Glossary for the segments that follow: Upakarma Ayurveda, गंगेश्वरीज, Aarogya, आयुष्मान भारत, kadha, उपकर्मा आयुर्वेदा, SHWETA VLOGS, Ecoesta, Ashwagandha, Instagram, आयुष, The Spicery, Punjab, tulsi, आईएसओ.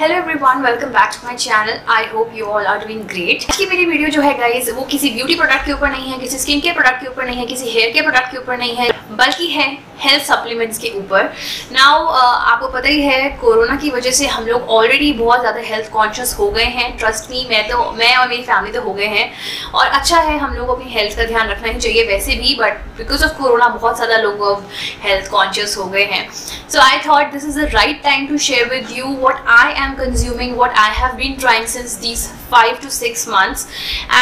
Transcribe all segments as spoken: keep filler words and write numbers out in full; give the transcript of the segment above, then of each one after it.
Hello everyone, welcome back to my channel. I hope you all are doing great. आज की मेरी video जो है गाइज वो किसी ब्यूटी प्रोडक्ट के ऊपर नहीं है, किसी स्किन केयर प्रोडक्ट के ऊपर नहीं है, किसी हेयर केयर प्रोडक्ट के ऊपर नहीं है, बल्कि है हेल्थ सप्लीमेंट्स के ऊपर। नाउ आपको पता ही है कोरोना की वजह से हम लोग ऑलरेडी बहुत ज़्यादा हेल्थ कॉन्शियस हो गए हैं। ट्रस्ट मी, मैं तो मैं और मेरी फैमिली तो हो गए हैं, और अच्छा है हम लोग अपनी हेल्थ का ध्यान रखना ही चाहिए वैसे भी, बट बिकॉज ऑफ कोरोना बहुत ज़्यादा लोग हेल्थ कॉन्शियस हो गए हैं। So I thought this is the right time to share with you what I am consuming, what I have been trying since these five to six months.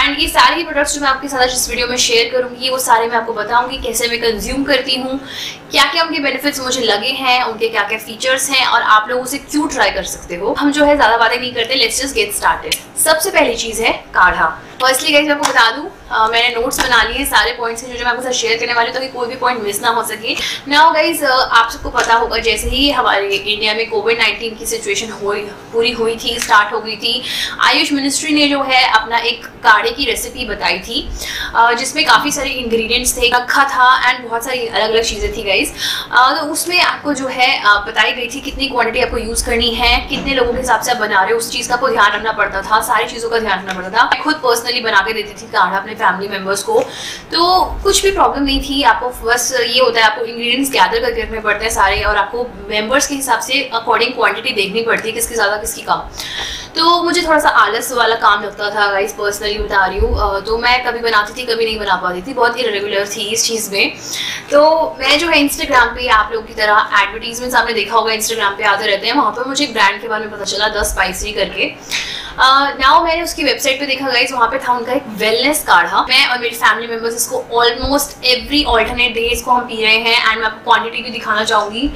And ये सारे ही products जो मैं आपके साथ इस वीडियो में शेयर करूँगी वो सारे मैं आपको बताऊँगी कैसे मैं कंज्यूम करती हूँ, क्या क्या उनके बेनिफिट्स मुझे लगे हैं, उनके क्या क्या फीचर्स हैं और आप लोग उसे क्यों ट्राई कर सकते हो। हम जो है ज़्यादा बातें नहीं करते, लेट्स जस्ट गेट स्टार्टेड। सबसे पहली चीज़ है काढ़ा। फर्स्टली गाइस मैं आपको बता दूं, uh, मैंने नोट्स बना लिए हैं सारे पॉइंट्स के जो जो मैं आपके साथ शेयर करने वाली हूँ ताकि कोई भी पॉइंट मिस ना हो सके। नाउ गाइस uh, आप सबको पता होगा जैसे ही हमारे इंडिया में कोविड नाइन्टीन की सिचुएशन हो पूरी हुई थी, स्टार्ट हो गई थी, आयुष मिनिस्ट्री ने जो है अपना एक काढ़े की रेसिपी बताई थी uh, जिसमें काफ़ी सारे इंग्रेडिएंट्स थे, रखा था एंड बहुत सारी अलग अलग चीज़ें थी गाइज। uh, तो उसमें आपको जो है uh, बताई गई थी कितनी क्वान्टिटी आपको यूज़ करनी है, कितने लोगों के हिसाब से आप बना रहे हो, उस चीज़ का आपको ध्यान रखना पड़ता था, सारी चीज़ों का ध्यान रखना पड़ता था। खुद पर्सनल बना के देती थी काढ़ा अपने फैमिली मेंबर्स को, तो कुछ भी प्रॉब्लम नहीं थी। आपको बस ये होता है आपको इंग्रेडिएंट्स गैदर करके रखने पड़ते हैं सारे, और आपको मेंबर्स के हिसाब से अकॉर्डिंग क्वांटिटी देखनी पड़ती है किसकी ज़्यादा किसकी कम। तो मुझे थोड़ा सा आलस वाला काम लगता था गाइस, पर्सनली बता रही हूँ। तो मैं कभी बनाती थी कभी नहीं बना पाती थी, बहुत इरेगुलर थी इस चीज़ में। तो मैं जो है इंस्टाग्राम पे आप लोगों की तरह एडवर्टीजमेंट्स आपने देखा होगा इंस्टाग्राम पे आते रहते हैं, वहाँ पर मुझे एक ब्रांड के बारे में पता चला, द स्पाइसी करके। नाउ uh, मैंने उसकी वेबसाइट पे देखा गाइस, वहाँ पे था उनका एक वेलनेस काढ़ा। मैं और मेरी फैमिली मेम्बर्स इसको ऑलमोस्ट एवरी ऑल्टरनेट डेज को हम पी रहे हैं, एंड मैं आपको क्वान्टिटी भी दिखाना चाहूँगी।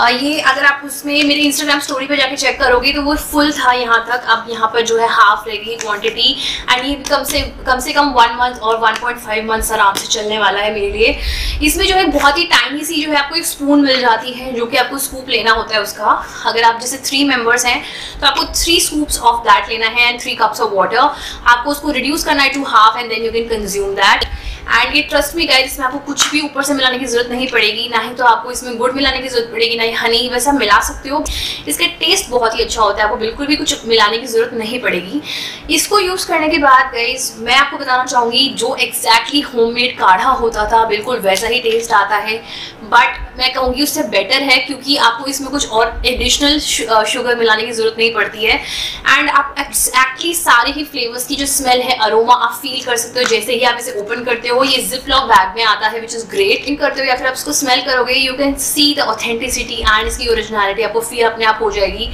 Uh, ये अगर आप उसमें मेरे इंस्टाग्राम स्टोरी पर जाके चेक करोगे तो वो फुल था यहाँ तक, अब यहाँ पर जो है हाफ रह गई क्वांटिटी। एंड ये कम से कम से कम वन मंथ और वन पॉइंट फाइव मंथ्स आराम से चलने वाला है मेरे लिए। इसमें जो है बहुत ही टाइनी सी जो है आपको एक स्पून मिल जाती है, जो कि आपको स्कूप लेना होता है उसका। अगर आप जैसे थ्री मेम्बर्स हैं तो आपको थ्री स्कूप्स ऑफ दैट लेना है and three cups of water. आपको उसको रिड्यूस करना है to half and then you can consume that. And ये ट्रस्ट मी गाइस, इसमें आपको कुछ भी ऊपर से मिलाने की जरूरत नहीं पड़ेगी, ना ही तो आपको इसमें गुड़ मिलाने की जरूरत पड़ेगी, ना ही हनी, वैसे आप मिला सकते हो। इसका टेस्ट बहुत ही अच्छा होता है, आपको बिल्कुल भी कुछ मिलाने की जरूरत नहीं पड़ेगी। इसको यूज़ करने के बाद गाइस मैं आपको बताना चाहूँगी जो एक्जैक्टली होममेड काढ़ा होता था बिल्कुल वैसा ही टेस्ट आता है, बट मैं कहूँगी उससे बेटर है क्योंकि आपको इसमें कुछ और एडिशनल शुगर मिलाने की जरूरत नहीं पड़ती है। एंड आप एक्जैक्टली सारे ही फ्लेवर्स की जो स्मेल है, अरोमा, आप फील कर सकते हो जैसे ही आप इसे ओपन करते हो। ये जिप लॉक बैग में आता है विच इज ग्रेट। इन करते हो या फिर आप इसको स्मेल करोगे, you can see the authenticity and इसकी ओरिजिनलिटी आपको फील अपने आप हो जाएगी।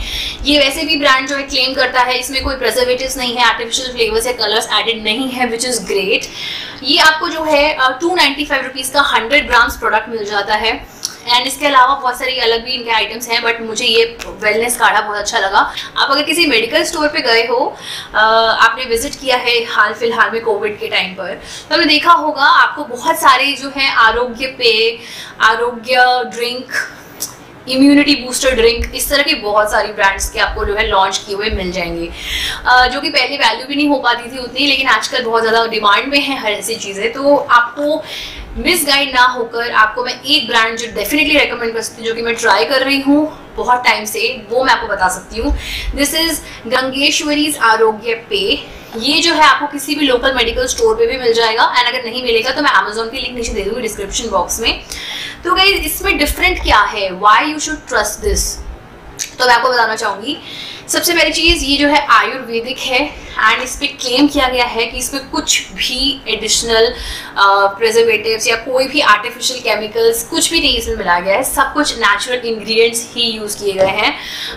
ये वैसे भी ब्रांड जो है क्लेम करता है इसमें कोई प्रिजर्वेटिव्स नहीं है, आर्टिफिशियल फ्लेवर्स या कलर्स एडेड नहीं है, विच इज ग्रेट। ये आपको जो है टू नाइन्टी फाइव रुपीज का हंड्रेड ग्राम्स प्रोडक्ट मिल जाता है। एंड इसके अलावा बहुत सारी अलग भी इनके आइटम्स हैं, बट मुझे ये वेलनेस काढ़ा बहुत अच्छा लगा। आप अगर किसी मेडिकल स्टोर पे गए हो, आपने विजिट किया है हाल फिलहाल में कोविड के टाइम पर, तो आपने देखा होगा आपको बहुत सारे जो हैं आरोग्य पेय, आरोग्य ड्रिंक, इम्यूनिटी बूस्टर ड्रिंक, इस तरह के बहुत सारी ब्रांड्स के आपको जो है लॉन्च किए हुए मिल जाएंगे, जो कि पहले वैल्यू भी नहीं हो पाती थी उतनी, लेकिन आजकल बहुत ज़्यादा डिमांड में है हर ऐसी चीज़ें। तो आपको मिसगाइड ना होकर आपको मैं एक ब्रांड जो डेफिनेटली रेकमेंड कर सकती हूँ, जो कि मैं ट्राई कर रही हूँ बहुत टाइम से, वो मैं आपको बता सकती हूँ। दिस इज़ गंगेश्वरीज आरोग्य पेय। ये जो है आपको किसी भी लोकल मेडिकल स्टोर पे भी मिल जाएगा, एंड अगर नहीं मिलेगा तो मैं अमेजोन की लिंक नीचे दे दूँगी डिस्क्रिप्शन बॉक्स में। तो गाइस इसमें डिफरेंट क्या है, why you should trust this, तो मैं आपको बताना चाहूँगी। सबसे पहली चीज़, ये जो है आयुर्वेदिक है एंड इस पर क्लेम किया गया है कि इसमें कुछ भी एडिशनल प्रिजर्वेटिव्स या कोई भी आर्टिफिशियल केमिकल्स कुछ भी नहीं इसमें मिलाया गया है, सब कुछ नेचुरल इंग्रेडिएंट्स ही यूज़ किए गए हैं।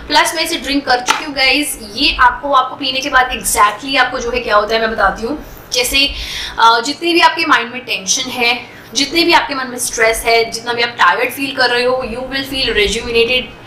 प्लस मैं इसे ड्रिंक कर चुकी हूँ गाइस। ये आपको आपको पीने के बाद एग्जैक्टली आपको जो है क्या होता है मैं बताती हूँ। जैसे uh, जितनी भी आपके माइंड में टेंशन है, जितने भी आपके मन में स्ट्रेस है, जितना भी आप टायर्ड फील कर रहे हो, you will feel rejuvenated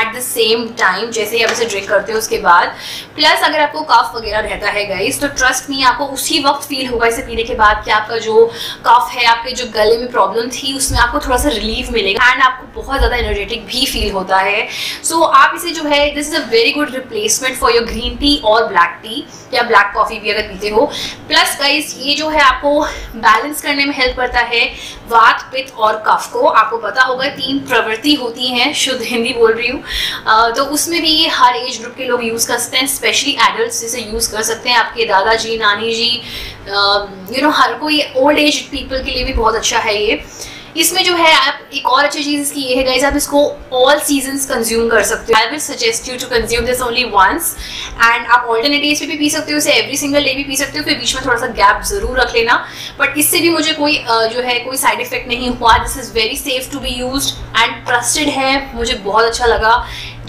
at the same time जैसे ही आप इसे ड्रिंक करते हो उसके बाद। प्लस अगर आपको कफ वगैरह रहता है गाइस, तो ट्रस्ट मी आपको उसी वक्त फील होगा इसे पीने के बाद कि आपका जो कफ है, आपके जो गले में प्रॉब्लम थी, उसमें आपको थोड़ा सा रिलीफ मिलेगा एंड आपको बहुत ज़्यादा एनर्जेटिक भी फील होता है। सो so, आप इसे जो है, this is a very good replacement for your green tea और ब्लैक टी या ब्लैक कॉफ़ी भी अगर पीते हो। प्लस गाइस ये जो है आपको बैलेंस करने में हेल्प करता है वात, पित्त और कफ को। आपको पता होगा तीन प्रवृत्ति होती हैं, शुद्ध हिंदी बोल रही हूँ, हूँ, तो उसमें भी ये हर एज ग्रुप के लोग यूज़ कर सकते हैं, स्पेशली एडल्ट्स जिसे यूज़ कर सकते हैं, आपके दादाजी नानी जी, यू नो हर कोई, ओल्ड एज पीपल के लिए भी बहुत अच्छा है ये। इसमें जो है आप एक और अच्छी चीज़ इसकी ये है गाइस, आप इसको ऑल सीजन्स कंज्यूम कर सकते हो। I will suggest you to consume this only once, and आप ऑल्टरनेट डेज पे भी पी सकते हो इसे, एवरी सिंगल डे भी पी सकते हो, फिर बीच में थोड़ा सा गैप जरूर रख लेना। बट इससे भी मुझे कोई जो है कोई साइड इफेक्ट नहीं हुआ। This is very safe to be use and trusted है, मुझे बहुत अच्छा लगा।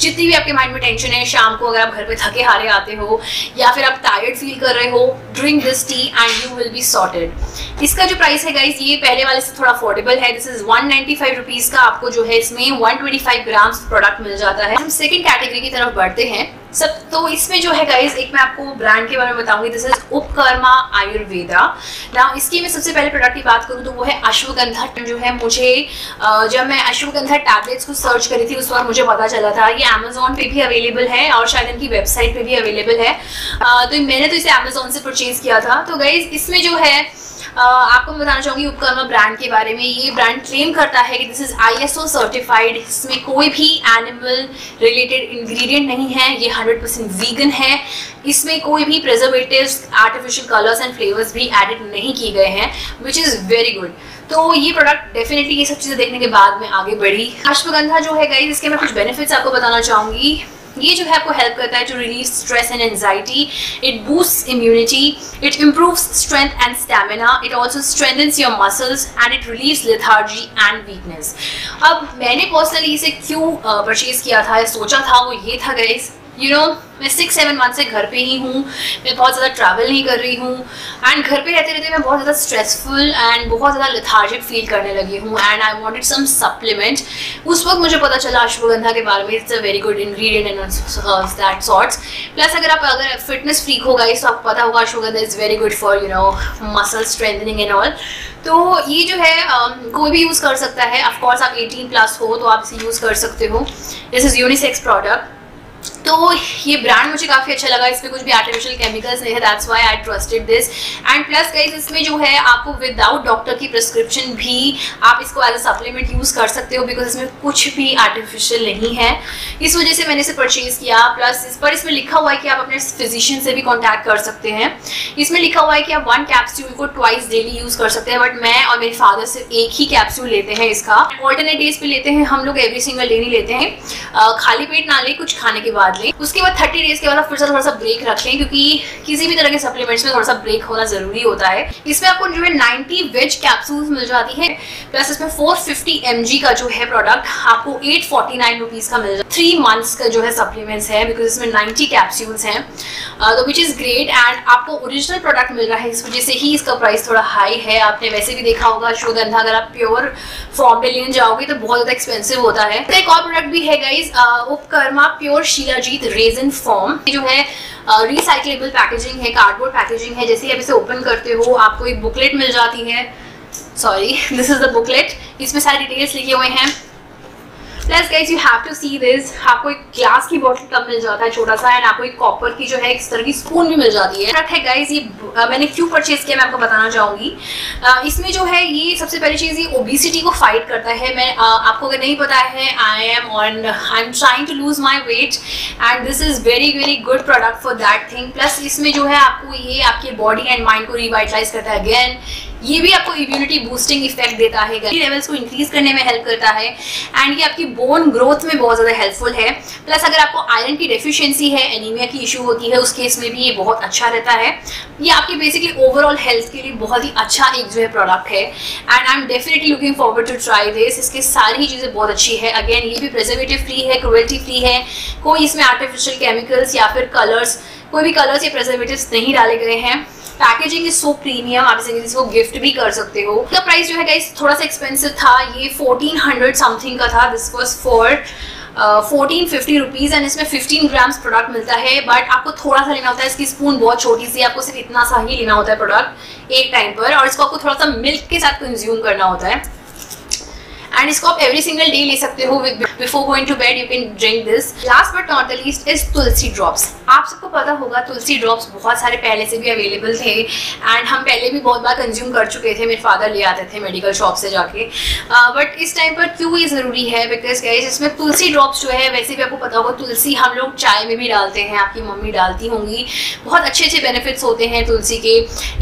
जितनी भी आपके माइंड में टेंशन है, शाम को अगर आप घर पे थके हारे आते हो या फिर आप टायर्ड फील कर रहे हो, drink this tea and you will be sorted. इसका जो प्राइस है गाइस, ये पहले वाले से थोड़ा अफोर्डेबल है। This is one ninety five rupees का आपको जो है इसमें one twenty five grams product मिल जाता है। हम सेकेंड कैटेगरी की तरफ बढ़ते हैं सब। तो इसमें जो है गाइज, एक मैं आपको ब्रांड के बारे में बताऊंगी, दिस इज उपकर्मा आयुर्वेदा। ना इसकी मैं सबसे पहले प्रोडक्ट की बात करूँ तो वो है अश्वगंधा। जो है मुझे जब मैं अश्वगंधा टैबलेट्स को सर्च करी थी उस बार मुझे पता चला था। ये अमेजोन पे भी अवेलेबल है और शायद इनकी वेबसाइट पे भी अवेलेबल है, तो मैंने तो इसे अमेजोन से परचेज किया था। तो गाइज इसमें जो है Uh, आपको मैं बताना चाहूंगी उपकर्मा ब्रांड के बारे में। ये ब्रांड क्लेम करता है कि दिस इज आईएसओ सर्टिफाइड, इसमें कोई भी एनिमल रिलेटेड इंग्रेडिएंट नहीं है, ये हंड्रेड परसेंट वीगन है, इसमें कोई भी preservatives, artificial colours and flavours भी एडिड नहीं किए गए हैं, विच इज़ वेरी गुड। तो ये प्रोडक्ट डेफिनेटली ये सब चीज़ें देखने के बाद में आगे बढ़ी। अश्वगंधा जो है गाइस, इसके मैं कुछ बेनिफिट्स आपको बताना चाहूँगी। ये जो है आपको हेल्प करता है to relieve stress and anxiety, it boost immunity, it improves strength and stamina, it also strengthens your muscles and it relieves lethargy and weakness. अब मैंने पर्सनली इसे क्यों परचेज किया था, सोचा था, वो ये था गाइस, यू नो मैं सिक्स सेवन मंथ से घर पे ही हूँ, मैं बहुत ज़्यादा ट्रैवल नहीं कर रही हूँ, एंड घर पे रहते रहते मैं बहुत ज़्यादा स्ट्रेसफुल एंड बहुत ज़्यादा लेथार्जिक फील करने लगी हूँ, and I wanted some supplement. उस वक्त मुझे पता चला अश्वगंधा के बारे में, it's a very good ingredient and that sorts. Plus अगर आप अगर फिटनेस फ्रीक हो गाइस तो आपको पता होगा ashwagandha is very good for you know muscle strengthening and all. तो ये जो है um, कोई भी यूज़ कर सकता है, ऑफकोर्स आप एटीन प्लस हो तो आप इसे यूज़ कर सकते हो। This is unisex product. तो ये ब्रांड मुझे काफ़ी अच्छा लगा, इसमें कुछ भी आर्टिफिशियल केमिकल्स नहीं है, that's why I trusted this. And plus guys इसमें जो है आपको विदाउट डॉक्टर की प्रिस्क्रिप्शन भी आप इसको एज अ सप्लीमेंट यूज़ कर सकते हो, बिकॉज इसमें कुछ भी आर्टिफिशियल नहीं है, इस वजह से मैंने इसे परचेज़ किया। प्लस इस पर इसमें लिखा हुआ है कि आप अपने फिजिशियन से भी कॉन्टैक्ट कर सकते हैं। इसमें लिखा हुआ है कि आप वन कैप्सूल को ट्वाइस डेली यूज़ कर सकते हैं, बट मैं और मेरे फादर सिर्फ एक ही कैप्सूल लेते हैं, इसका ऑल्टरनेट डेज पर लेते हैं हम लोग, एवरी सिंगल डे नहीं लेते हैं। खाली पेट ना लें, कुछ खाने के बाद लें। उसके बाद थर्टी डेज के बाद फिर से थोड़ा सा ब्रेक रख लें, क्योंकि किसी भी तरह के सप्लीमेंट्स में थोड़ा सा ब्रेक होना जरूरी होता है। इसमें आपको जो है नाइंटी वेज कैप्सूल्स मिल जाती है, प्लस इसमें फोर फिफ्टी एम जी का जो है प्रोडक्ट आपको एट फोर्टी नाइन रुपीस का मिल जाता है। थ्री मंथ्स का जो है सप्लीमेंट्स है, बिकॉज इसमें नाइंटी कैप्सूल्स हैं, तो विच इज़ ग्रेट। एंड आपको ओरिजिनल प्रोडक्ट मिल रहा है, इस वजह से ही इसका प्राइस थोड़ा हाई है। आपने वैसे भी देखा होगा अश्वगंधा अगर आप प्योर फॉर्म में लेने जाओगे तो बहुत ज़्यादा एक्सपेंसिव होता है। तो एक और प्रोडक्ट भी है गाइज, उपकर्मा प्योर शीला रेजन फॉर्म, जो है रिसाइक्लेबल पैकेजिंग है, कार्डबोर्ड पैकेजिंग है। जैसे ही आप इसे ओपन करते हो आपको एक बुकलेट मिल जाती है, sorry this is the booklet, इसमें सारी डिटेल्स लिखे हुए हैं। Plus guys you have to see this, आपको एक ग्लास की बॉटल कप मिल जाता है छोटा सा, एंड आपको एक कॉपर की जो है एक तरह की स्पून भी मिल जाती है। प्रोडक्ट है गाइस ये, आ, मैंने क्यों परचेज किया मैं आपको बताना चाहूँगी। इसमें जो है ये सबसे पहली चीज़ ये ओबेसिटी को फाइट करता है। मैं आ, आपको अगर नहीं पता है, I am on I am trying to lose my weight and this is very very good product for that thing. Plus इसमें जो है आपको ये आपके बॉडी एंड माइंड को रिवाइटलाइज करता है, अगेन ये भी आपको इम्यूनिटी बूस्टिंग इफेक्ट देता है, लेवल्स को इंक्रीज करने में हेल्प करता है, एंड ये आपकी बोन ग्रोथ में बहुत ज़्यादा हेल्पफुल है। प्लस अगर आपको आयरन की डेफिशिएंसी है, एनीमिया की इशू होती है, उस केस में भी ये बहुत अच्छा रहता है। ये आपकी बेसिकली ओवरऑल हेल्थ के लिए बहुत ही अच्छा एक जो है प्रोडक्ट है, and I am definitely looking forward to try this. इसकी सारी चीज़ें बहुत अच्छी है, अगेन ये भी प्रिजर्वेटिव फ्री है, क्रुएल्टी फ्री है, कोई इसमें आर्टिफिशियल केमिकल्स या फिर कलर्स, कोई भी कलर्स या प्रिजर्वेटिव्स नहीं डाले गए हैं। पैकेजिंग इज सो प्रीमियम, आप इसे किसी को गिफ्ट भी कर सकते हो। इसका प्राइस जो है गाइस थोड़ा सा एक्सपेंसिव था, ये फोर्टीन हंड्रेड समथिंग का था, this was for fourteen fifty rupees and इसमें फिफ्टीन ग्राम्स प्रोडक्ट मिलता है। बट आपको थोड़ा सा लेना होता है, इसकी स्पून बहुत छोटी सी, आपको सिर्फ इतना सा ही लेना होता है प्रोडक्ट एक टाइम पर, और इसको आपको थोड़ा सा मिल्क के साथ कंज्यूम करना होता है, एंड इसको आप एवरी सिंगल डे ले सकते हो with before going to bed you can drink this. Last but not the least is tulsi drops. आप सबको पता होगा तुलसी ड्रॉप्स बहुत सारे पहले से भी अवेलेबल थे एंड हम पहले भी बहुत बार कंज्यूम कर चुके थे, मेरे फादर ले आते थे मेडिकल शॉप से जाके, बट uh, इस टाइम पर क्यों ये ज़रूरी है बिकॉज गाइस इसमें तुलसी ड्रॉप्स जो है, वैसे भी आपको पता होगा तुलसी हम लोग चाय में भी डालते हैं, आपकी मम्मी डालती होंगी, बहुत अच्छे अच्छे बेनिफिट्स होते हैं तुलसी के.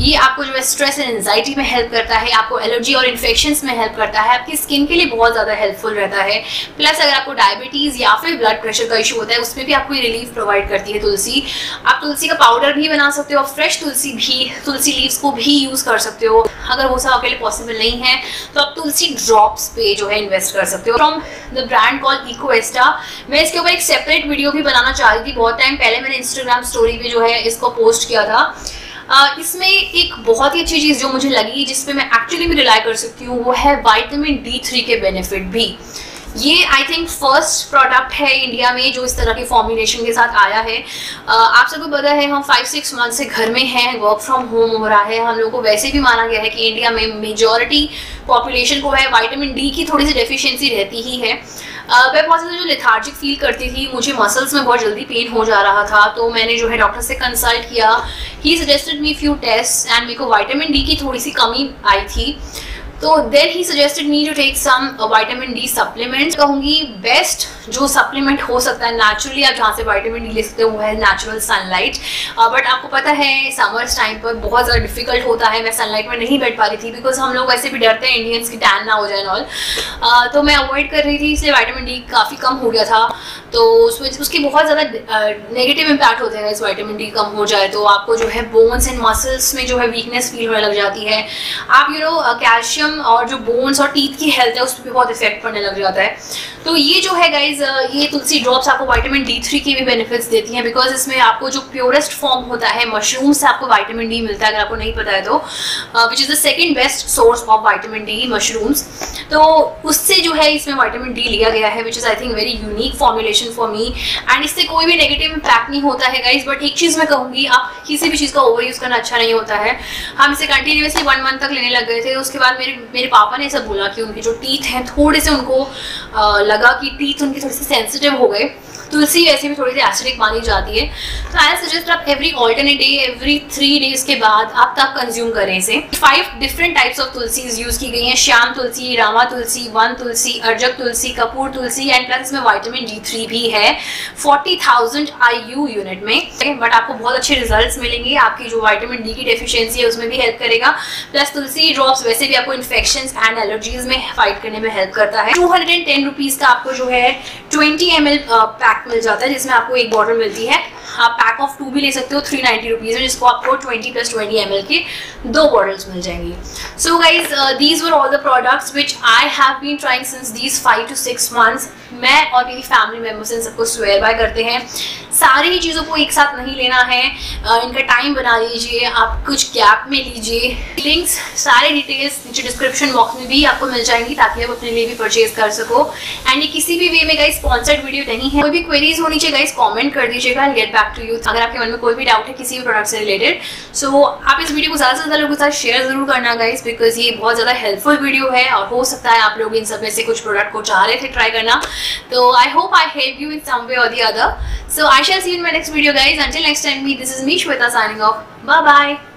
ये आपको जो है स्ट्रेस एंड एंजाइटी में हेल्प करता है, आपको एलर्जी और इन्फेक्शंस में हेल्प करता है, आपकी स्किन के लिए बहुत ज़्यादा हेल्पफुल रहता है. प्लस अगर आपको डायबिटीज़ या फिर ब्लड प्रेशर का इशू होता है उसमें भी आपको ये रिलीफ प्रोवाइड करती है तुलसी. आप तुलसी का पाउडर भी बना सकते हो और फ्रेश तुलसी भी, तुलसी लीव्स को भी यूज़ कर सकते हो. अगर वो सब आपके लिए पॉसिबल नहीं है तो आप तुलसी ड्रॉप्स पे जो है इन्वेस्ट कर सकते हो फ्रॉम द ब्रांड कॉल इकोएस्टा. मैं इसके ऊपर एक सेपरेट वीडियो भी बनाना चाह रही थी, बहुत टाइम पहले मैंने इंस्टाग्राम स्टोरी पे जो है इसको पोस्ट किया था. Uh, इसमें एक बहुत ही अच्छी चीज़ जो मुझे लगी जिस पे मैं एक्चुअली भी रिलाई कर सकती हूँ वो है विटामिन डी थ्री के बेनिफिट भी. ये आई थिंक फर्स्ट प्रोडक्ट है इंडिया में जो इस तरह के फॉर्मुलेशन के साथ आया है. uh, आप सबको पता है हम फाइव सिक्स मंथ से घर में हैं, वर्क फ्रॉम होम हो रहा है, हम लोगों को वैसे भी माना गया है कि इंडिया में मेजॉरिटी पॉपुलेशन को है विटामिन डी की थोड़ी सी डेफिशिएंसी रहती ही है. Uh, मैं बहुत ज़्यादा जो लेथार्जिक फील करती थी, मुझे मसल्स में बहुत जल्दी पेन हो जा रहा था, तो मैंने जो है डॉक्टर से कंसल्ट किया. He suggested me few test and मेरे को विटामिन डी की थोड़ी सी कमी आई थी, तो then he suggested me to take some vitamin D supplement. कहूँगी बेस्ट जो सप्लीमेंट हो सकता है नेचुरली आप जहाँ से विटामिन डी ले सकते हो वो है नेचुरल सनलाइट. बट आपको पता है समर्स टाइम पर बहुत ज़्यादा डिफिकल्ट होता है, मैं सनलाइट में नहीं बैठ पा रही थी बिकॉज हम लोग ऐसे भी डरते हैं इंडियंस की टैन ना हो जाए ऑल, uh, तो मैं अवॉइड कर रही थी, इसलिए विटामिन डी काफ़ी कम हो गया था. तो उसमें उसकी बहुत ज़्यादा नेगेटिव इम्पैक्ट होते हैं, इस विटामिन डी कम हो जाए तो आपको जो है बोन्स एंड मसल्स में जो है वीकनेस फील होने लग जाती है. आप यू नो कैल्शियम और जो बोन्स और टीथ की हेल्थ है उस पर बहुत इफेक्ट पड़ने लग जाता है. तो ये जो है गाइज ये तुलसी ड्रॉप्स आपको विटामिन डी थ्री के भी बेनिफिट्स देती हैं बिकॉज इसमें आपको जो प्योरेस्ट फॉर्म होता है मशरूम से आपको विटामिन डी मिलता है, अगर आपको नहीं पता है तो, which is the second best source of vitamin D mushrooms. तो उससे जो है इसमें विटामिन डी लिया गया है which is I think very unique formulation for me and इससे कोई भी नेगेटिव इम्पैक्ट नहीं होता है गाइज. बट एक चीज़ मैं कहूँगी, आप किसी भी चीज़ का ओवर यूज़ करना अच्छा नहीं होता है. हम इसे कंटिन्यूसली वन मंथ तक लेने लग गए थे, उसके बाद मेरे मेरे पापा ने ऐसा बोला कि उनके जो टीथ हैं थोड़े से उनको आ, लगा कि टीथ उनके थोड़े से सेंसिटिव हो गए. तुलसी वैसे भी थोड़ी सी एसिडिक मानी जाती है, तो आई सजेस्ट आप every alternate day every three days के बाद आप तब कंज्यूम करें इसे. Five different types of Tulsi's use की गई हैं, श्याम तुलसी, रामा तुलसी, one Tulsi, Arjak Tulsi, Kapoor Tulsi and plus इसमें विटामिन डी थ्री भी है forty thousand I U unit में. बट आपको बहुत अच्छे रिजल्ट मिलेंगे, आपकी जो विटामिन डी की डेफिशिएंसी है उसमें भी हेल्प करेगा. प्लस तुलसी ड्रॉप्स वैसे भी आपको इन्फेक्शन एंड एलर्जीज में फाइट करने में हेल्प करता है. Two hundred and ten rupees का आपको जो है ट्वेंटी एम एल पैक मिल जाता है जिसमें आपको एक बॉटल मिलती है. आप पैक ऑफ टू भी ले सकते हो थ्री नाइन्टी रुपीज़ में, जिसको आपको twenty plus twenty M L के दो बॉटल्स मिल जाएंगी. So guys these were all the products which I have been trying since these five to six months. मैं और मेरी फैमिली मेम्बर्स इन सबको स्वेयर बाय करते हैं, सारी ही चीज़ों को एक साथ नहीं लेना है, uh, इनका टाइम बना लीजिए, आप कुछ गैप में लीजिए. लिंक्स सारे डिटेल्स नीचे डिस्क्रिप्शन बॉक्स में भी आपको मिल जाएंगी ताकि आप अपने लिए भी परचेज कर सको. एंड ये किसी भी वे में गाइज स्पॉन्सर्ड वीडियो नहीं है, कोई भी क्वेरीज होनी चाहिए गाइज कॉमेंट कर दीजिएगा, गेट बैक टू यू अगर आपके मन में कोई भी डाउट है किसी भी प्रोडक्ट से रिलेटेड. सो so, आप इस वीडियो को ज़्यादा से ज़्यादा लोगों के साथ शेयर जरूर करना गाइज बिकॉज ये बहुत ज़्यादा हेल्पफुल वीडियो है और हो सकता है आप लोग इन सब में से कुछ प्रोडक्ट को चाह रहे थे ट्राई करना. तो I hope I help you in some way और the other. So I shall see you in my next video guys. Until next time, me this is me Shweta signing off. Bye bye.